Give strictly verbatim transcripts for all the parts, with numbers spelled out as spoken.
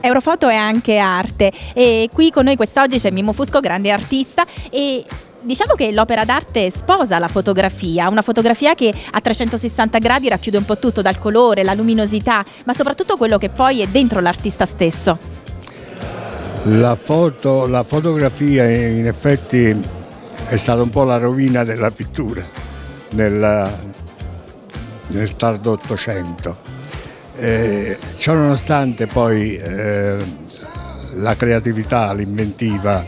Eurofoto è anche arte, e qui con noi quest'oggi c'è Mimmo Fusco, grande artista, e diciamo che l'opera d'arte sposa la fotografia, una fotografia che a trecentosessanta gradi racchiude un po' tutto, dal colore, la luminosità, ma soprattutto quello che poi è dentro l'artista stesso. La foto, la fotografia in effetti è stata un po' la rovina della pittura nel, nel tardo Ottocento. Eh, ciò nonostante poi eh, la creatività, l'inventiva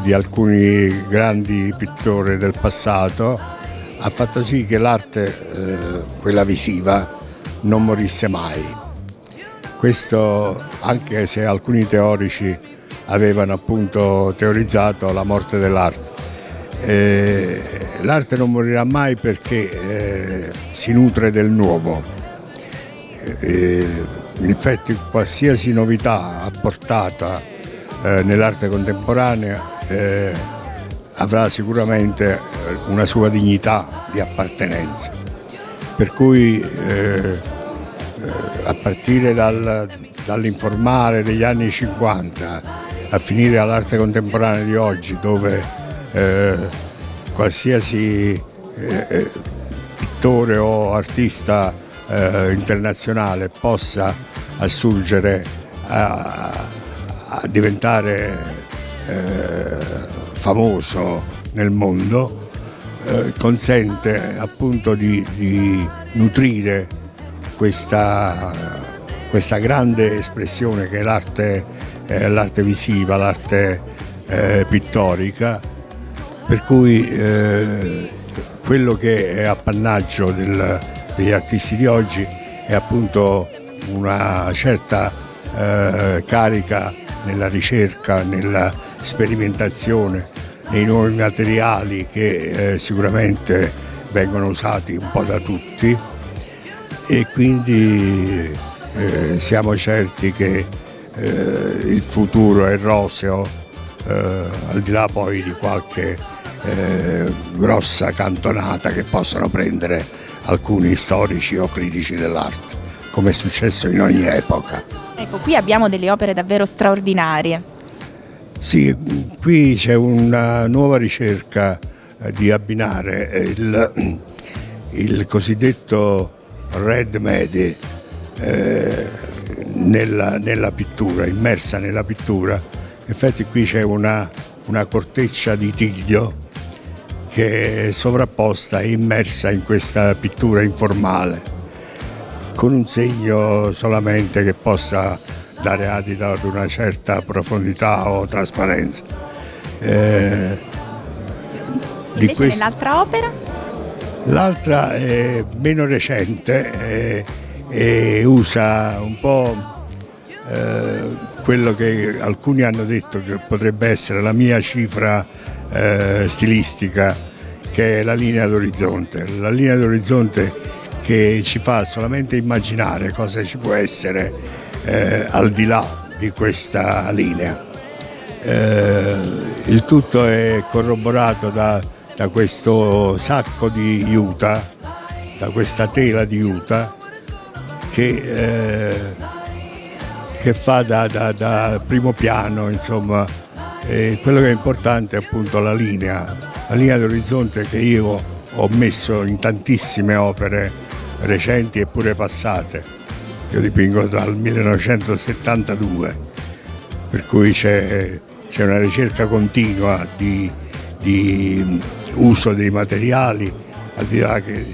di alcuni grandi pittori del passato ha fatto sì che l'arte, eh, quella visiva, non morisse mai. Questo anche se alcuni teorici avevano appunto teorizzato la morte dell'arte. Eh, l'arte non morirà mai perché eh, si nutre del nuovo. E in effetti qualsiasi novità apportata eh, nell'arte contemporanea eh, avrà sicuramente una sua dignità di appartenenza, per cui eh, a partire dal, dall'informale degli anni cinquanta a finire all'arte contemporanea di oggi, dove eh, qualsiasi eh, pittore o artista Eh, internazionale possa assurgere a, a diventare eh, famoso nel mondo, eh, consente appunto di, di nutrire questa, questa grande espressione che è l'arte eh, l'arte visiva, l'arte eh, pittorica, per cui eh, quello che è appannaggio del degli artisti di oggi è appunto una certa eh, carica nella ricerca, nella sperimentazione, nei nuovi materiali che eh, sicuramente vengono usati un po' da tutti, e quindi eh, siamo certi che eh, il futuro è roseo, eh, al di là poi di qualche eh, grossa cantonata che possono prendere alcuni storici o critici dell'arte, come è successo in ogni epoca. Ecco, qui abbiamo delle opere davvero straordinarie. Sì, qui c'è una nuova ricerca di abbinare il, il cosiddetto red media eh, nella, nella pittura, immersa nella pittura. In effetti qui c'è una, una corteccia di tiglio che è sovrapposta e immersa in questa pittura informale, con un segno solamente che possa dare adito ad una certa profondità o trasparenza. Eh, di Invece quest... nell'altra opera? L'altra è meno recente e, e usa un po' eh, quello che alcuni hanno detto che potrebbe essere la mia cifra eh, stilistica, che è la linea d'orizzonte, la linea d'orizzonte che ci fa solamente immaginare cosa ci può essere eh, al di là di questa linea. Eh, il tutto è corroborato da, da questo sacco di juta, da questa tela di juta che, eh, che fa da, da, da primo piano, insomma. E quello che è importante è appunto la linea, la linea d'orizzonte che io ho messo in tantissime opere recenti e pure passate. Io dipingo dal millenovecentosettantadue, per cui c'è una ricerca continua di, di uso dei materiali, al di là che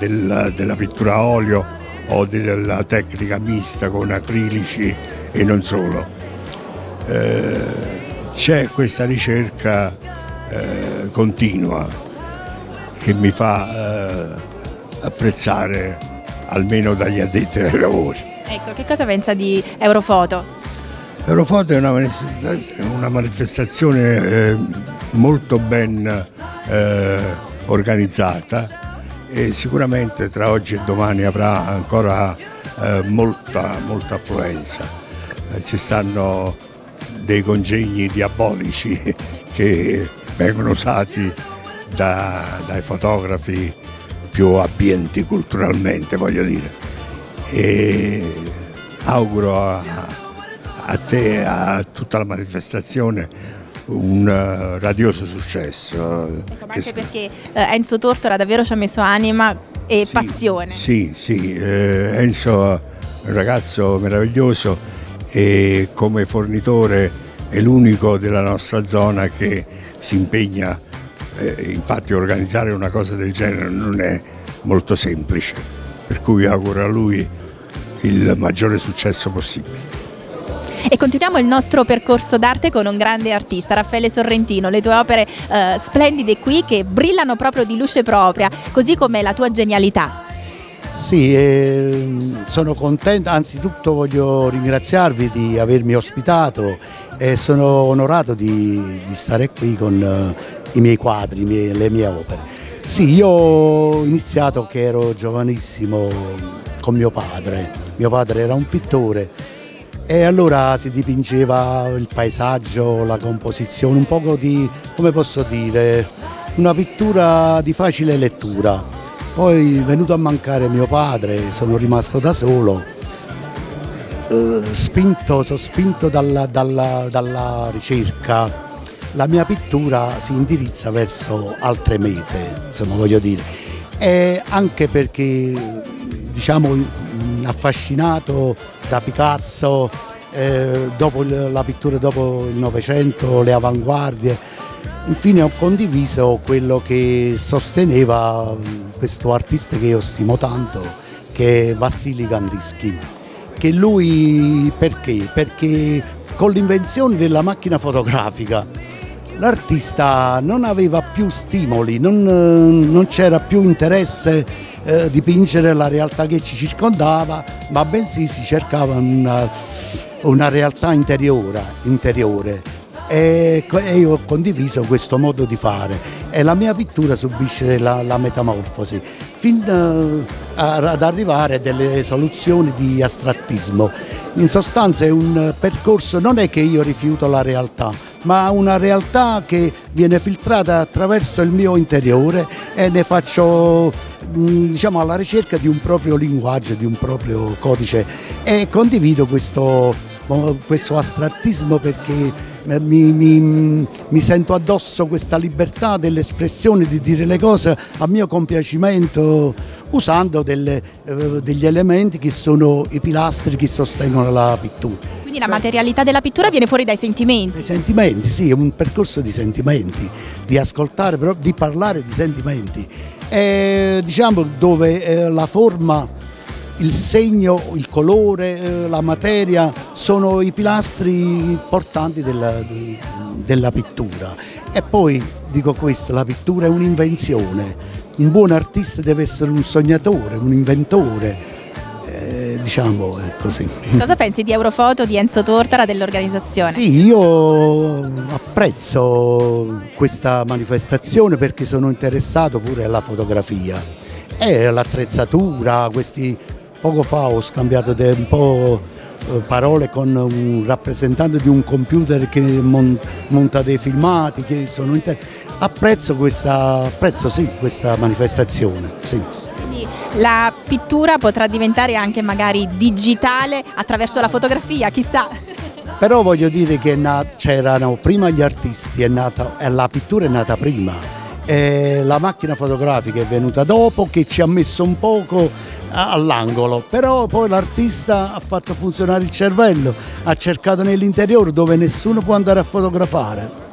della, della pittura a olio o della tecnica mista con acrilici e non solo. Eh, C'è questa ricerca eh, continua che mi fa eh, apprezzare almeno dagli addetti ai lavori. Ecco, che cosa pensa di Eurofoto? Eurofoto è una, una manifestazione eh, molto ben eh, organizzata, e sicuramente tra oggi e domani avrà ancora eh, molta, molta affluenza. Eh, ci stanno dei congegni diabolici che vengono usati da, dai fotografi più abbienti culturalmente, voglio dire, e auguro a, a te e a tutta la manifestazione un uh, radioso successo. Ecco, ma anche perché uh, Enzo Tortora davvero ci ha messo anima e sì, passione. Sì, sì, eh, Enzo è un ragazzo meraviglioso e come fornitore è l'unico della nostra zona che si impegna, eh, infatti organizzare una cosa del genere non è molto semplice, per cui auguro a lui il maggiore successo possibile. E continuiamo il nostro percorso d'arte con un grande artista, Raffaele Sorrentino. Le tue opere eh, splendide qui che brillano proprio di luce propria, così come la tua genialità. Sì, eh, sono contento, anzitutto voglio ringraziarvi di avermi ospitato e sono onorato di, di stare qui con eh, i miei quadri, mie, le mie opere. Sì, io ho iniziato che ero giovanissimo con mio padre. Mio padre era un pittore e allora si dipingeva il paesaggio, la composizione, un poco di, come posso dire, una pittura di facile lettura. Poi è venuto a mancare mio padre, sono rimasto da solo, eh, spinto, sospinto dalla, dalla, dalla ricerca. La mia pittura si indirizza verso altre mete, insomma, voglio dire, e anche perché, diciamo, affascinato da Picasso, eh, dopo la pittura dopo il Novecento, le avanguardie, infine ho condiviso quello che sosteneva questo artista che io stimo tanto, che è Vasily Kandinsky, che lui perché? Perché con l'invenzione della macchina fotografica l'artista non aveva più stimoli, non, non c'era più interesse eh, di dipingere la realtà che ci circondava, ma bensì si cercava una, una realtà interiore, interiore. E, e io ho condiviso questo modo di fare e la mia pittura subisce la, la metamorfosi, fino ad arrivare a delle soluzioni di astrattismo. In sostanza è un percorso, non è che io rifiuto la realtà, ma una realtà che viene filtrata attraverso il mio interiore e ne faccio, diciamo, alla ricerca di un proprio linguaggio, di un proprio codice, e condivido questo, questo astrattismo perché mi, mi, mi sento addosso questa libertà dell'espressione, di dire le cose a mio compiacimento usando delle, eh, degli elementi che sono i pilastri che sostengono la pittura. Quindi la materialità della pittura viene fuori dai sentimenti. Dai sentimenti, sì, è un percorso di sentimenti, di ascoltare, di parlare di sentimenti. E, diciamo, dove eh, la forma, il segno, il colore, la materia sono i pilastri portanti della, della pittura. E poi dico questo, la pittura è un'invenzione. Un buon artista deve essere un sognatore, un inventore, eh, diciamo è così. Cosa pensi di Eurofoto, di Enzo Tortora, dell'organizzazione? Sì, io apprezzo questa manifestazione perché sono interessato pure alla fotografia e all'attrezzatura. Questi Poco fa ho scambiato un po' parole con un rappresentante di un computer che monta dei filmati, che sono inter... apprezzo, questa, apprezzo sì, questa manifestazione. Sì. Quindi la pittura potrà diventare anche magari digitale attraverso la fotografia, chissà. Però voglio dire che c'erano prima gli artisti, è nata, la pittura è nata prima, e la macchina fotografica è venuta dopo, che ci ha messo un poco all'angolo, però poi l'artista ha fatto funzionare il cervello, ha cercato nell'interiore dove nessuno può andare a fotografare.